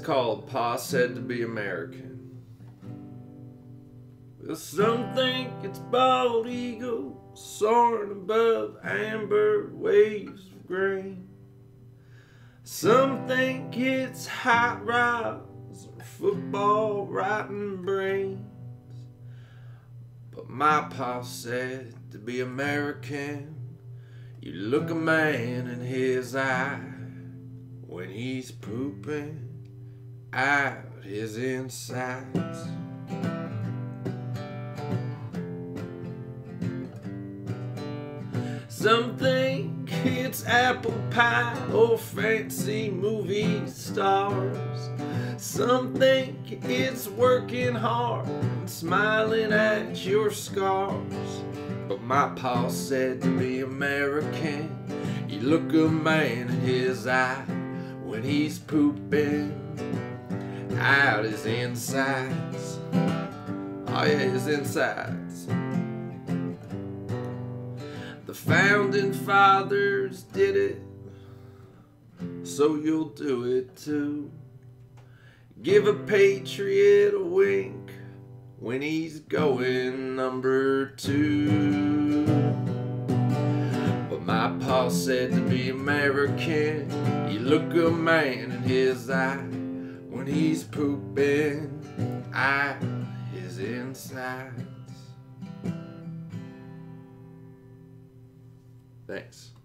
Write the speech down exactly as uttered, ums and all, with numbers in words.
called Pa Said to Be American. Well, some think it's bald eagle soaring above amber waves of grain. Some think it's hot rods or football rotten brains. But my pa said to be American, you look a man in his eye when he's pooping out his insides. Some think it's apple pie or fancy movie stars. Some think it's working hard and smiling at your scars. But my pa said to be American, you look a man in his eye when he's pooping out his insides. Oh yeah, his insides. The founding fathers did it, so you'll do it too. Give a patriot a wink when he's going number two. But my pa said to be American, you look a man in his eye when he's pooping out his insides. Thanks.